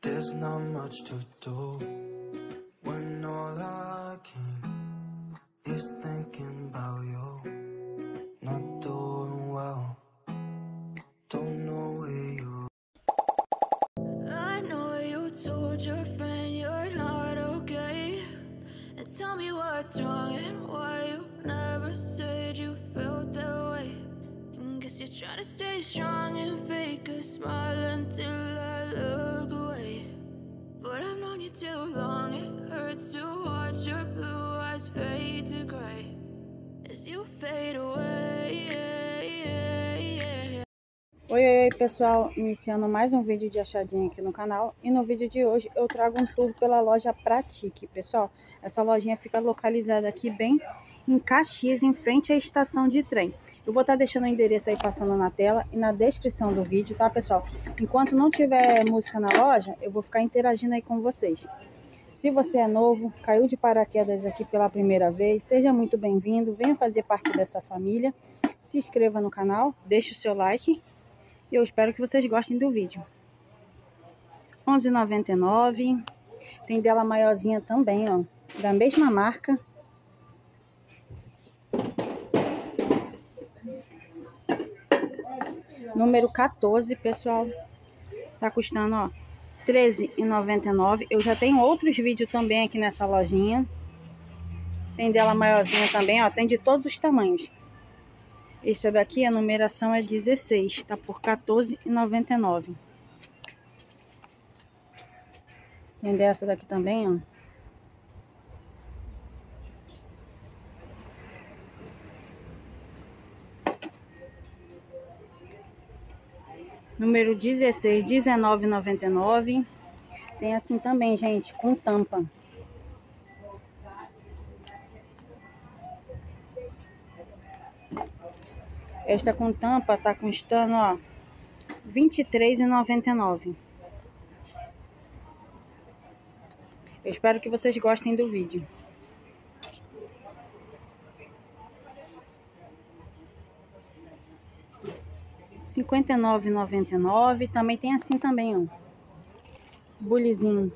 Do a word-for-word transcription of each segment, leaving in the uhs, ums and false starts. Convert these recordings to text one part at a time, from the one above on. There's not much to do when all I can is thinking about you. Not doing well, don't know where you are. I know you told your friend you're not okay, and tell me what's wrong and why you never said you felt that way. And guess you're trying to stay strong and fake a smile until I look away. But I've known you too long, it hurts to watch your blue eyes fade to gray as you fade away. Oi, oi, oi, pessoal, iniciando mais um vídeo de achadinha aqui no canal. E no vídeo de hoje eu trago um tour pela loja Pratik, pessoal. Essa lojinha fica localizada aqui bem em Caxias, em frente à estação de trem. Eu vou estar deixando o endereço aí passando na tela e na descrição do vídeo, tá, pessoal? Enquanto não tiver música na loja, eu vou ficar interagindo aí com vocês. Se você é novo, caiu de paraquedas aqui pela primeira vez, seja muito bem-vindo, venha fazer parte dessa família, se inscreva no canal, deixe o seu like e eu espero que vocês gostem do vídeo. onze reais e noventa e nove centavos, tem dela maiorzinha também, ó, da mesma marca. Número quatorze, pessoal, tá custando, ó, treze reais e noventa e nove centavos. Eu já tenho outros vídeos também aqui nessa lojinha. Tem dela maiorzinha também, ó, tem de todos os tamanhos. Essa daqui, a numeração é dezesseis, tá por quatorze reais e noventa e nove centavos. Tem dessa daqui também, ó. Número dezesseis, dezenove reais e noventa e nove centavos. Tem assim também, gente, com tampa. Esta com tampa tá custando, ó, vinte e três reais e noventa e nove centavos. Eu espero que vocês gostem do vídeo. cinquenta e nove reais e noventa e nove centavos. Também tem assim também, ó, bulizinho.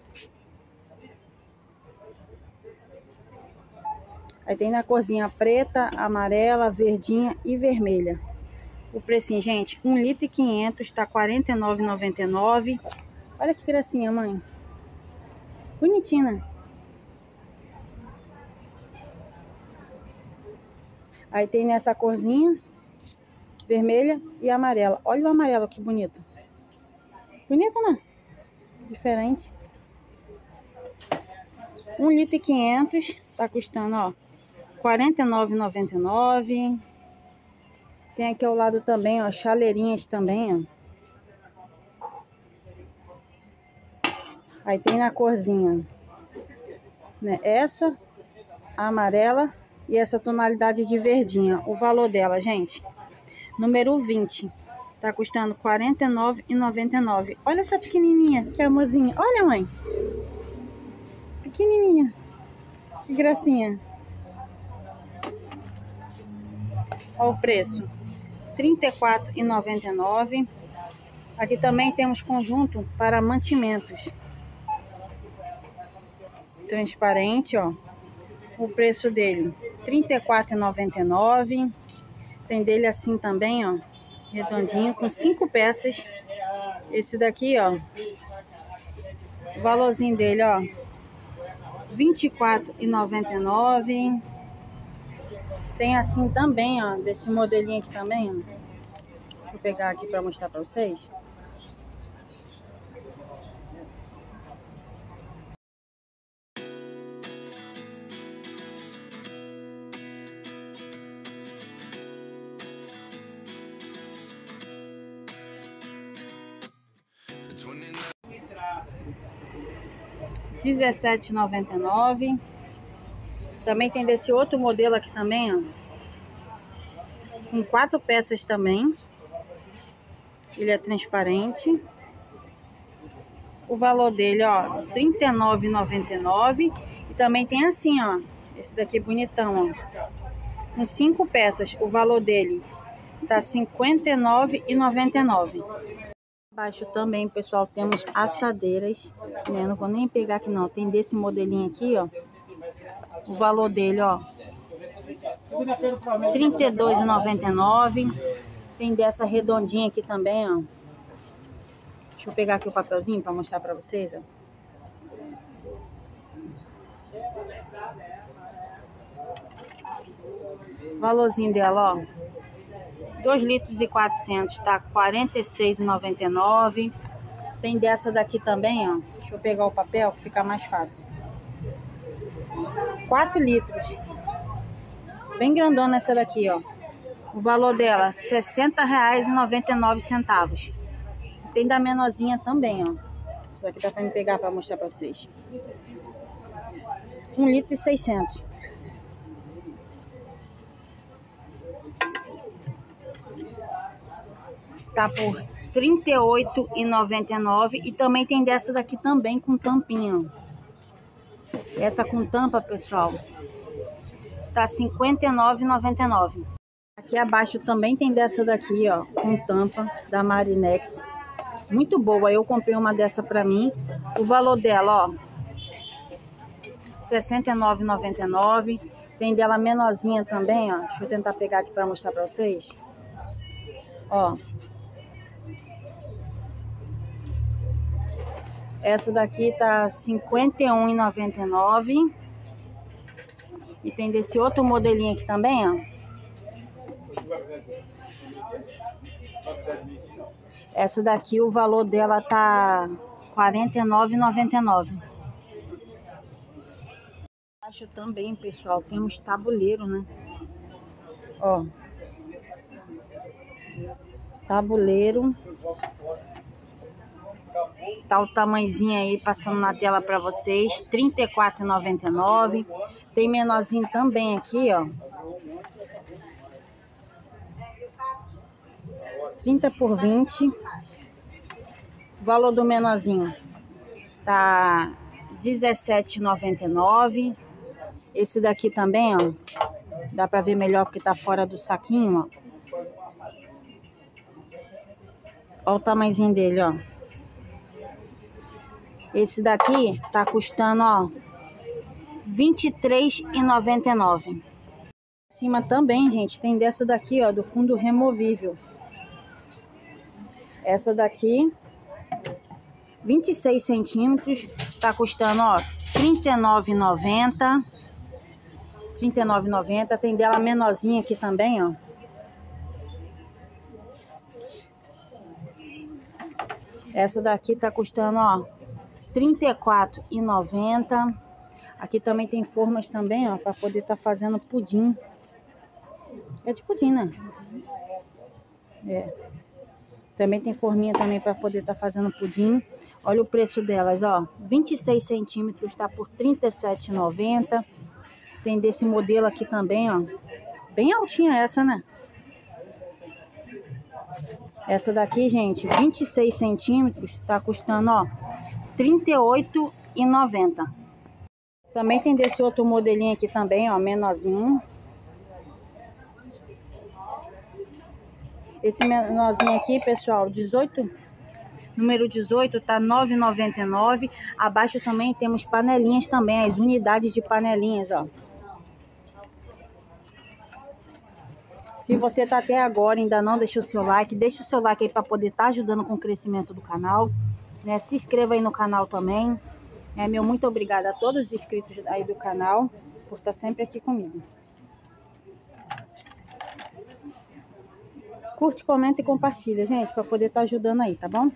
Aí tem na corzinha preta, amarela, verdinha e vermelha. O precinho, gente, um litro e quinhentos, tá quarenta e nove reais e noventa e nove centavos. Olha que gracinha, mãe. Bonitinha, né? Aí tem nessa corzinha vermelha e amarela. Olha o amarelo, que bonito. Bonito, né? Diferente. um litro e quinhentos. Tá custando, ó, quarenta e nove reais e noventa e nove centavos. Tem aqui ao lado também, ó, chaleirinhas também, ó. Aí tem na corzinha, né, essa, a amarela e essa tonalidade de verdinha. O valor dela, gente, número vinte, tá custando quarenta e nove reais e noventa e nove centavos. Olha essa pequenininha, que amorzinha. Olha, mãe. Pequenininha. Que gracinha. Olha o preço. trinta e quatro reais e noventa e nove centavos. Aqui também temos conjunto para mantimentos. Transparente, ó. O preço dele, trinta e quatro reais e noventa e nove centavos. Tem dele assim também, ó, redondinho, com cinco peças. Esse daqui, ó, o valorzinho dele, ó, vinte e quatro reais e noventa e nove centavos. Tem assim também, ó, desse modelinho aqui também, ó. Deixa eu pegar aqui para mostrar para vocês. dezessete reais e noventa e nove centavos. Também tem desse outro modelo aqui também, ó, com quatro peças também. Ele é transparente. O valor dele, ó, trinta e nove reais e noventa e nove centavos. E também tem assim, ó, esse daqui bonitão, ó, com cinco peças. O valor dele tá cinquenta e nove reais e noventa e nove centavos. Abaixo também, pessoal, temos assadeiras, né? Não vou nem pegar aqui não. Tem desse modelinho aqui, ó. O valor dele, ó, trinta e dois reais e noventa e nove centavos. Tem dessa redondinha aqui também, ó. Deixa eu pegar aqui o papelzinho para mostrar para vocês, ó. O valorzinho dela, ó. dois litros e quatrocentos, tá? quarenta e seis reais e noventa e nove centavos. Tem dessa daqui também, ó. Deixa eu pegar o papel que fica mais fácil. quatro litros. Bem grandona essa daqui, ó. O valor dela, sessenta reais e noventa e nove centavos. Tem da menorzinha também, ó. Isso aqui dá pra me pegar pra mostrar pra vocês. um litro e seiscentos. Tá por trinta e oito reais e noventa e nove centavos. E também tem dessa daqui também com tampinha. Essa com tampa, pessoal, tá cinquenta e nove reais e noventa e nove centavos. Aqui abaixo também tem dessa daqui, ó, com tampa, da Marinex. Muito boa. Eu comprei uma dessa pra mim. O valor dela, ó, sessenta e nove reais e noventa e nove centavos. Tem dela menorzinha também, ó. Deixa eu tentar pegar aqui pra mostrar pra vocês. Ó. Essa daqui tá cinquenta e um reais e noventa e nove centavos. E tem desse outro modelinho aqui também, ó. Essa daqui, o valor dela tá quarenta e nove reais e noventa e nove centavos. Acho também, pessoal, temos tabuleiro, né? Ó. Tabuleiro. Tá o tamanhozinho aí, passando na tela pra vocês, trinta e quatro reais e noventa e nove centavos. Tem menorzinho também aqui, ó. trinta por vinte. O valor do menorzinho tá dezessete reais e noventa e nove centavos. Esse daqui também, ó. Dá pra ver melhor porque tá fora do saquinho, ó. Olha o tamanhozinho dele, ó. Esse daqui tá custando, ó, vinte e três reais e noventa e nove centavos. Em cima também, gente, tem dessa daqui, ó, do fundo removível. Essa daqui, vinte e seis centímetros, tá custando, ó, trinta e nove reais e noventa centavos. trinta e nove reais e noventa centavos. Tem dela menorzinha aqui também, ó. Essa daqui tá custando, ó, trinta e quatro reais e noventa centavos. Aqui também tem formas também, ó, pra poder tá fazendo pudim. É de pudim, né? É. Também tem forminha também pra poder tá fazendo pudim. Olha o preço delas, ó. vinte e seis centímetros tá por trinta e sete reais e noventa centavos. Tem desse modelo aqui também, ó. Bem altinha essa, né? Essa daqui, gente, vinte e seis centímetros, tá custando, ó, trinta e oito reais e noventa centavos. Também tem desse outro modelinho aqui também, ó, menorzinho. Esse menorzinho aqui, pessoal, dezoito, número dezoito, tá nove reais e noventa e nove centavos. Abaixo também temos panelinhas também, as unidades de panelinhas, ó. Se você tá até agora ainda não deixou o seu like, deixa o seu like aí para poder estar tá ajudando com o crescimento do canal, né? Se inscreva aí no canal também. É, meu muito obrigada a todos os inscritos aí do canal por estar tá sempre aqui comigo. Curte, comenta e compartilha, gente, para poder estar tá ajudando aí, tá bom?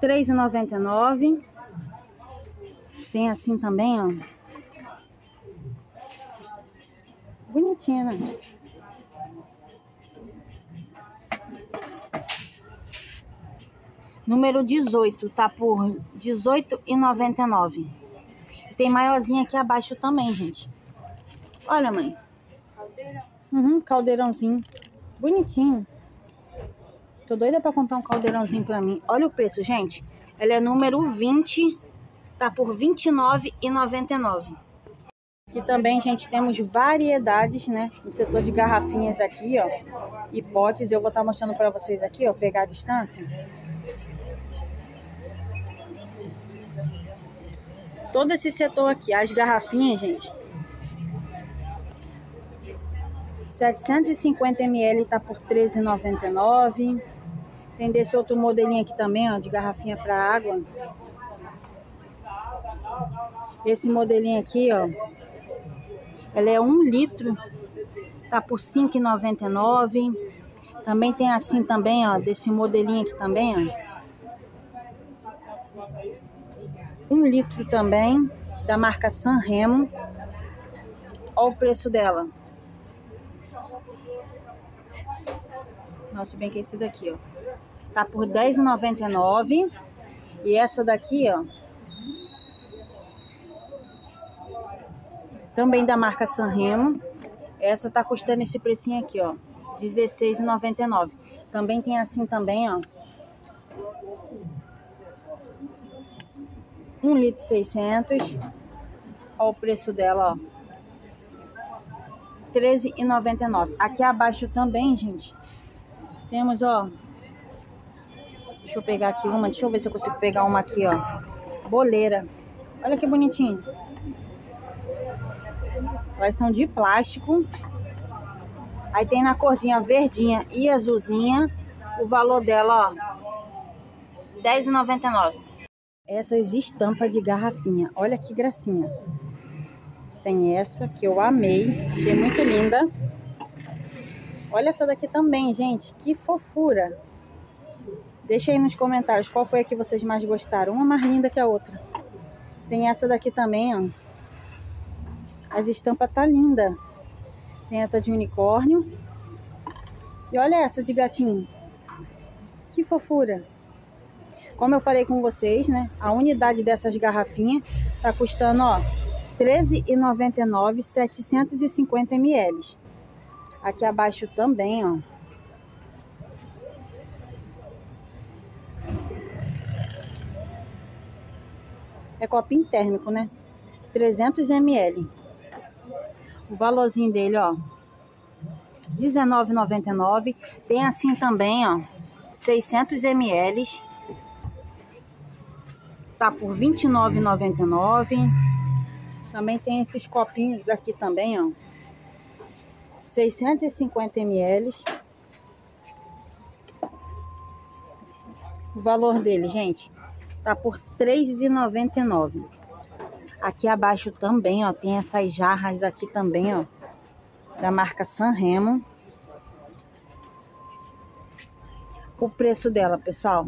três reais e noventa e nove centavos. Tem assim também, ó. Bonitinha, né? Número dezoito, tá por dezoito reais e noventa e nove centavos. Tem maiorzinha aqui abaixo também, gente. Olha, mãe. Uhum, caldeirãozinho. Bonitinho. Tô doida pra comprar um caldeirãozinho pra mim. Olha o preço, gente. Ela é número vinte, tá por vinte e nove reais e noventa e nove centavos. Aqui também, gente, temos variedades, né? No setor de garrafinhas aqui, ó. E potes. Eu vou estar mostrando para vocês aqui, ó. Pegar a distância. Todo esse setor aqui. As garrafinhas, gente. setecentos e cinquenta mililitros tá por treze reais e noventa e nove centavos. Tem desse outro modelinho aqui também, ó. De garrafinha para água. Esse modelinho aqui, ó. Ela é um litro. Tá por cinco reais e noventa e nove centavos. Também tem assim também, ó. Desse modelinho aqui também, ó. um litro também. Da marca San Remo. Olha o preço dela. Nossa, bem que esse daqui, ó. Tá por dez reais e noventa e nove centavos. E essa daqui, ó. Também da marca San Remo. Essa tá custando esse precinho aqui, ó. dezesseis reais e noventa e nove centavos. Também tem assim também, ó. um litro e seiscentos. Ó o preço dela, ó. treze reais e noventa e nove centavos. Aqui abaixo também, gente. Temos, ó. Deixa eu pegar aqui uma. Deixa eu ver se eu consigo pegar uma aqui, ó. Boleira. Olha que bonitinho. Elas são de plástico. Aí tem na corzinha verdinha e azulzinha. O valor dela, ó, dez reais e noventa e nove centavos. Essas estampas de garrafinha. Olha que gracinha. Tem essa que eu amei. Achei muito linda. Olha essa daqui também, gente. Que fofura. Deixa aí nos comentários qual foi a que vocês mais gostaram. Uma mais linda que a outra. Tem essa daqui também, ó. As estampas tá linda. Tem essa de unicórnio. E olha essa de gatinho. Que fofura. Como eu falei com vocês, né? A unidade dessas garrafinhas tá custando, ó, treze reais e noventa e nove centavos, setecentos e cinquenta mililitros. Aqui abaixo também, ó. É copinho térmico, né? trezentos mililitros. O valorzinho dele, ó, dezenove reais e noventa e nove centavos. Tem assim também, ó, seiscentos mililitros. Tá por vinte e nove reais e noventa e nove centavos. Também tem esses copinhos aqui também, ó. seiscentos e cinquenta mililitros. O valor dele, gente, tá por três reais e noventa e nove centavos. Aqui abaixo também, ó, tem essas jarras aqui também, ó, da marca San Remo. O preço dela, pessoal,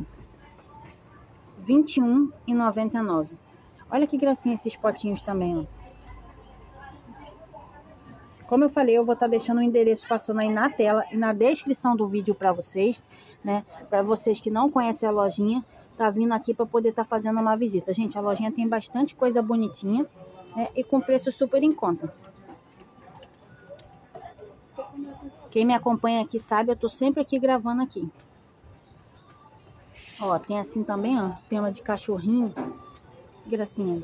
vinte e um reais e noventa e nove centavos. Olha que gracinha esses potinhos também, ó. Como eu falei, eu vou estar deixando o endereço passando aí na tela e na descrição do vídeo para vocês, né? Para vocês que não conhecem a lojinha, tá vindo aqui para poder estar fazendo uma visita. Gente, a lojinha tem bastante coisa bonitinha, né? E com preço super em conta. Quem me acompanha aqui sabe, eu tô sempre aqui gravando aqui. Ó, tem assim também, ó, tema de cachorrinho. Gracinha.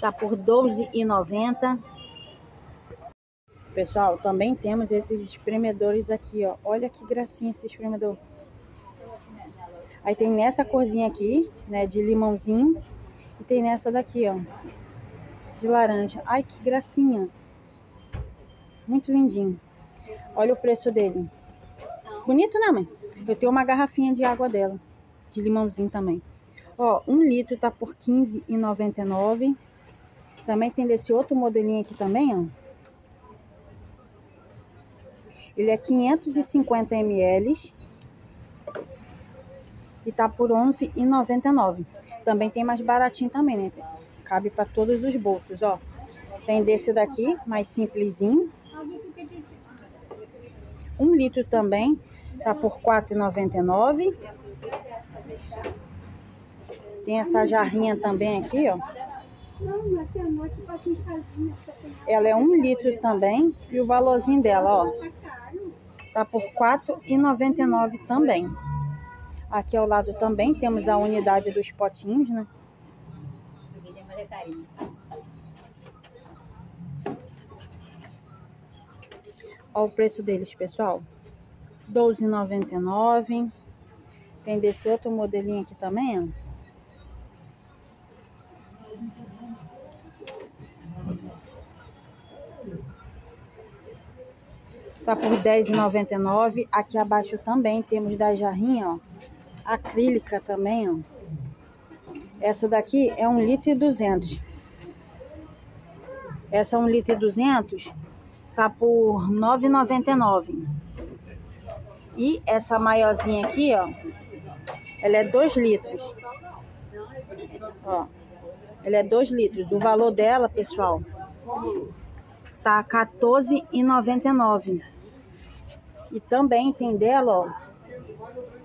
Tá por doze reais e noventa centavos. Pessoal, também temos esses espremedores aqui, ó. Olha que gracinha esse espremedor. Aí tem nessa corzinha aqui, né, de limãozinho. E tem nessa daqui, ó, de laranja. Ai, que gracinha. Muito lindinho. Olha o preço dele. Bonito, né, mãe? Eu tenho uma garrafinha de água dela. De limãozinho também. Ó, um litro tá por quinze reais e noventa e nove centavos. Também tem desse outro modelinho aqui também, ó. Ele é quinhentos e cinquenta mililitros. E tá por onze reais e noventa e nove centavos. Também tem mais baratinho também, né? Cabe para todos os bolsos, ó. Tem desse daqui, mais simplesinho. Um litro também. Tá por quatro reais e noventa e nove centavos. Tem essa jarrinha também aqui, ó. Ela é um litro também. E o valorzinho dela, ó, tá por quatro reais e noventa e nove centavos também. Aqui ao lado também temos a unidade dos potinhos, né? Olha o preço deles, pessoal. doze reais e noventa e nove centavos. Tem desse outro modelinho aqui também, ó. Tá por dez reais e noventa e nove centavos. Aqui abaixo também temos da jarrinha, ó. Acrílica também, ó. Essa daqui é um litro e duzentos. Essa é um litro e duzentos. Tá por nove reais e noventa e nove centavos. E essa maiorzinha aqui, ó. Ela é dois litros. Ó. Ela é dois litros. O valor dela, pessoal, tá quatorze reais e noventa e nove centavos. E também tem dela, ó.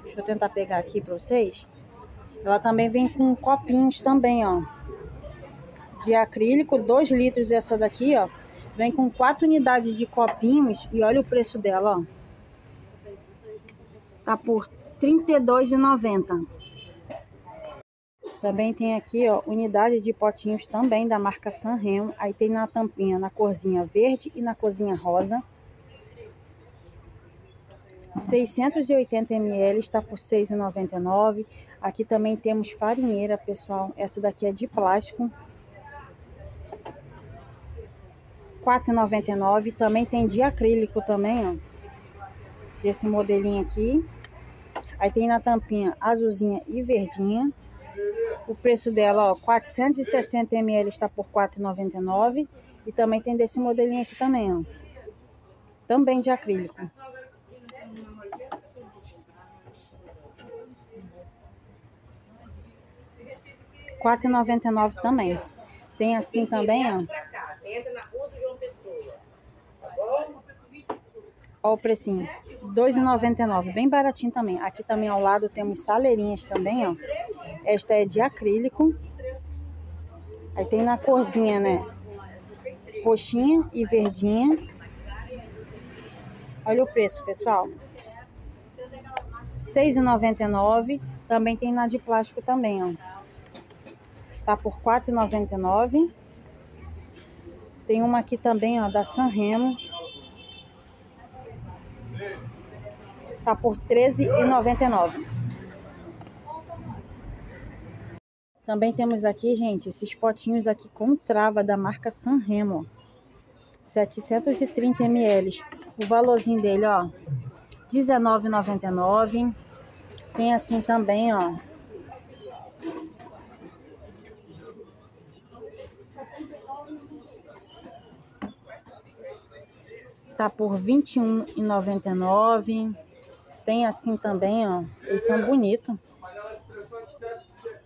Deixa eu tentar pegar aqui pra vocês. Ela também vem com copinhos também, ó. De acrílico, dois litros essa daqui, ó. Vem com quatro unidades de copinhos e olha o preço dela, ó. Tá por trinta e dois reais e noventa centavos. Também tem aqui, ó, unidade de potinhos também da marca San Remo. Aí tem na tampinha, na corzinha verde e na corzinha rosa. seiscentos e oitenta mililitros, está por seis reais e noventa e nove centavos. Aqui também temos farinheira, pessoal. Essa daqui é de plástico. quatro reais e noventa e nove centavos. Também tem de acrílico também, ó. Desse modelinho aqui. Aí tem na tampinha azulzinha e verdinha. O preço dela, ó, quatrocentos e sessenta mililitros, está por quatro reais e noventa e nove centavos. E também tem desse modelinho aqui também, ó. Também de acrílico. quatro reais e noventa e nove centavos também. Tem assim também, ó. Ó o precinho. dois reais e noventa e nove centavos. Bem baratinho também. Aqui também ao lado temos saleirinhas também, ó. Esta é de acrílico. Aí tem na corzinha, né? Roxinha e verdinha. Olha o preço, pessoal. seis reais e noventa e nove centavos. Também tem na de plástico também, ó. Tá por quatro reais e noventa e nove centavos. Tem uma aqui também, ó, da San Remo. Tá por treze reais e noventa e nove centavos. Também temos aqui, gente, esses potinhos aqui com trava da marca San Remo. setecentos e trinta mililitros. O valorzinho dele, ó, dezenove reais e noventa e nove centavos. Tem assim também, ó. Tá por vinte e um reais e noventa e nove centavos. Tem assim também, ó. Eles são bonitos.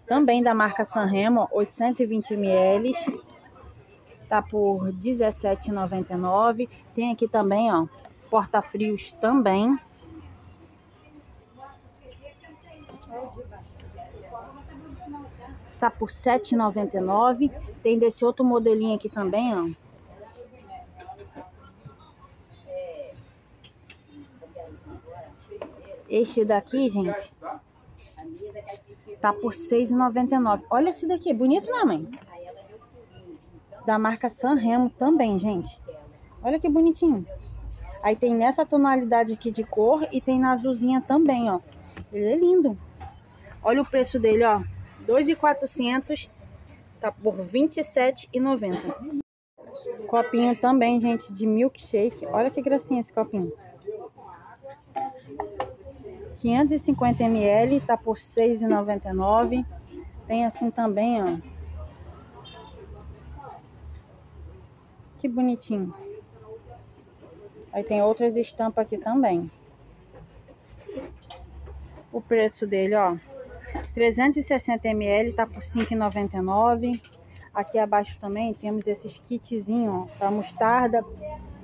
Também da marca San Remo, oitocentos e vinte mililitros. Tá por dezessete reais e noventa e nove centavos. Tem aqui também, ó. Porta-frios também. Tá por sete reais e noventa e nove centavos. Tem desse outro modelinho aqui também, ó. Este daqui, gente, tá por seis reais e noventa e nove centavos. Olha esse daqui, bonito, né, mãe? Da marca San Remo também, gente. Olha que bonitinho. Aí tem nessa tonalidade aqui de cor e tem na azulzinha também, ó. Ele é lindo. Olha o preço dele, ó. dois mil e quatrocentos reais, tá por vinte e sete reais e noventa centavos. Copinho também, gente, de milkshake. Olha que gracinha esse copinho. quinhentos e cinquenta mililitros, tá por seis reais e noventa e nove centavos. Tem assim também, ó. Que bonitinho. Aí tem outras estampas aqui também. O preço dele, ó. trezentos e sessenta mililitros, tá por cinco reais e noventa e nove centavos. Aqui abaixo também temos esses kitzinhos, ó. Pra mostarda,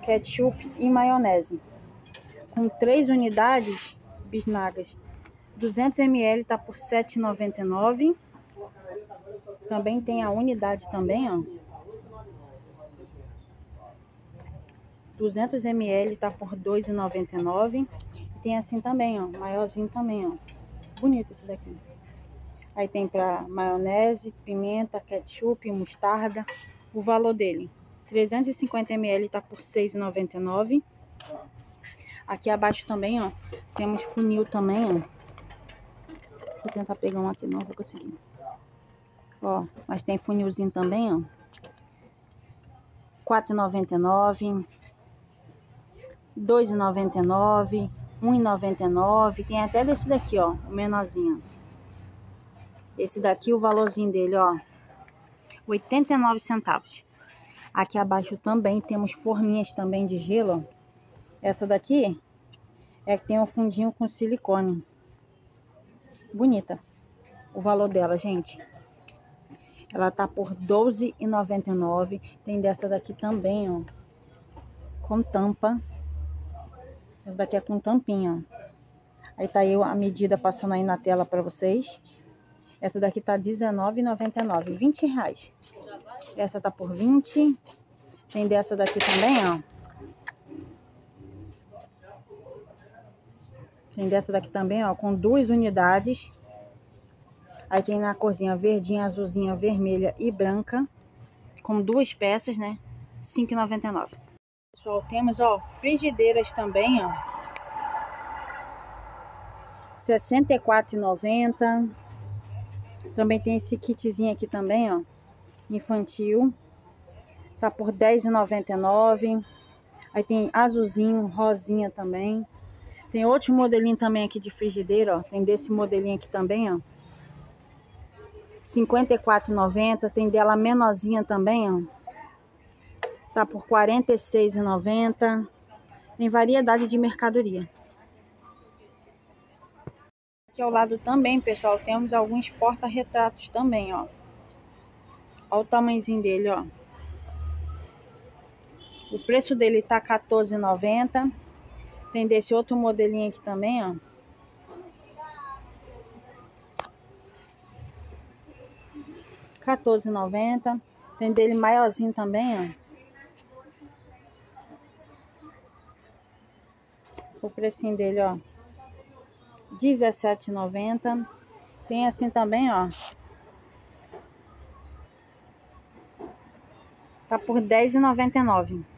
ketchup e maionese. Com três unidades... Bisnagas, duzentos mililitros, tá por sete reais e noventa e nove centavos. Também tem a unidade também, ó. duzentos mililitros, tá por dois reais e noventa e nove centavos. Tem assim também, ó, maiorzinho também, ó. bonito esse daqui. Aí tem para maionese, pimenta, ketchup, mostarda. O valor dele, trezentos e cinquenta mililitros, tá por seis reais e noventa e nove centavos. Aqui abaixo também, ó, temos funil também, ó. Deixa eu tentar pegar um aqui, não vou conseguir. Ó, mas tem funilzinho também, ó. quatro reais e noventa e nove centavos, dois reais e noventa e nove centavos, um real e noventa e nove centavos. Tem até desse daqui, ó, o menorzinho. Esse daqui, o valorzinho dele, ó, oitenta e nove centavos. Aqui abaixo também temos forminhas também de gelo. Essa daqui é que tem um fundinho com silicone. Bonita. O valor dela, gente, ela tá por doze reais e noventa e nove centavos. Tem dessa daqui também, ó, com tampa. Essa daqui é com tampinha, ó. Aí tá aí a medida passando aí na tela pra vocês. Essa daqui tá dezenove reais e noventa e nove centavos, vinte reais. Essa tá por vinte reais. Tem dessa daqui também, ó. Tem dessa daqui também, ó, com duas unidades. Aí tem na corzinha verdinha, azulzinha, vermelha e branca. Com duas peças, né? cinco reais e noventa e nove centavos. Pessoal, temos, ó, frigideiras também, ó. sessenta e quatro reais e noventa centavos. Também tem esse kitzinho aqui também, ó. Infantil. Tá por dez reais e noventa e nove centavos. Aí tem azulzinho, rosinha também. Tem outro modelinho também aqui de frigideira, ó. Tem desse modelinho aqui também, ó. cinquenta e quatro reais e noventa centavos. Tem dela menorzinha também, ó. Tá por quarenta e seis reais e noventa centavos. Tem variedade de mercadoria. Aqui ao lado também, pessoal, temos alguns porta-retratos também, ó. Olha o tamanhozinho dele, ó. O preço dele tá quatorze reais e noventa centavos. Tem desse outro modelinho aqui também, ó. quatorze reais e noventa centavos. Tem dele maiorzinho também, ó. O precinho dele, ó. dezessete reais e noventa centavos. Tem assim também, ó. Tá por dez reais e noventa e nove centavos.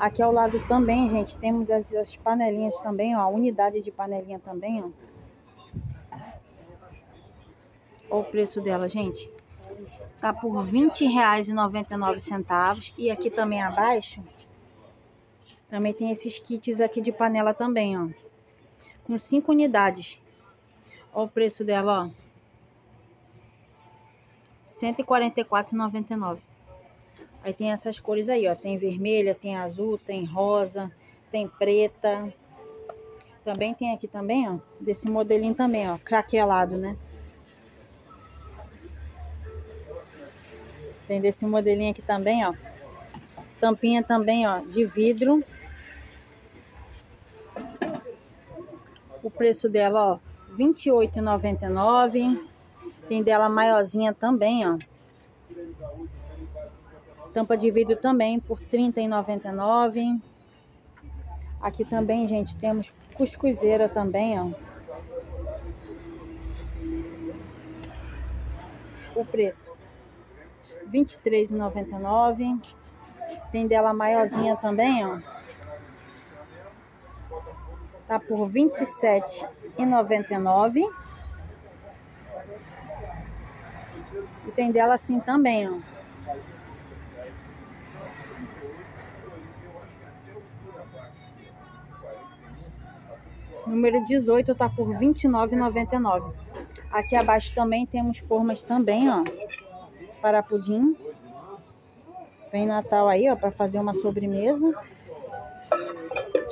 Aqui ao lado também, gente, temos as, as panelinhas também, ó. A unidade de panelinha também, ó. Olha o preço dela, gente. Tá por vinte reais e noventa e nove centavos. E aqui também abaixo, também tem esses kits aqui de panela também, ó. Com cinco unidades. Olha o preço dela, ó. cento e quarenta e quatro reais e noventa e nove centavos. Aí tem essas cores aí, ó. Tem vermelha, tem azul, tem rosa, tem preta. Também tem aqui também, ó. Desse modelinho também, ó. Craquelado, né? Tem desse modelinho aqui também, ó. Tampinha também, ó. De vidro. O preço dela, ó. vinte e oito reais e noventa e nove centavos. Tem dela maiorzinha também, ó. Tampa de vidro também por trinta reais e noventa e nove centavos. Aqui também, gente, temos cuscuzeira também, ó. O preço vinte e três reais e noventa e nove centavos. Tem dela maiorzinha também, ó. Tá por vinte e sete reais e noventa e nove centavos. E tem dela assim também, ó. Número dezoito tá por vinte e nove reais e noventa e nove centavos. Aqui abaixo também temos formas também, ó. Para pudim. Vem Natal aí, ó, para fazer uma sobremesa.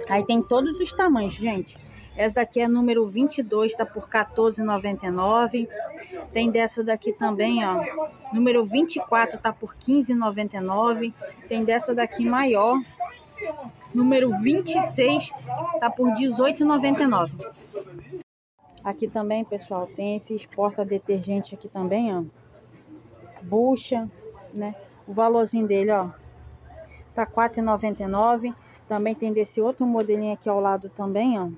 Aí tem todos os tamanhos, gente. Essa daqui é número vinte e dois, tá por quatorze reais e noventa e nove centavos. Tem dessa daqui também, ó. Número vinte e quatro tá por quinze reais e noventa e nove centavos. Tem dessa daqui maior. Número vinte e seis tá por dezoito reais e noventa e nove centavos. Aqui também, pessoal, tem esses porta-detergente aqui também, ó. Bucha, né? O valorzinho dele, ó, tá quatro reais e noventa e nove centavos. Também tem desse outro modelinho aqui ao lado também, ó.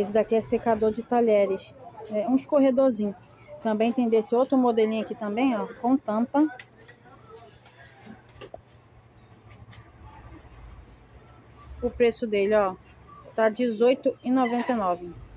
Esse daqui é secador de talheres, é um escorredorzinho. Também tem desse outro modelinho aqui também, ó, com tampa. O preço dele, ó, tá dezoito reais e noventa e nove centavos.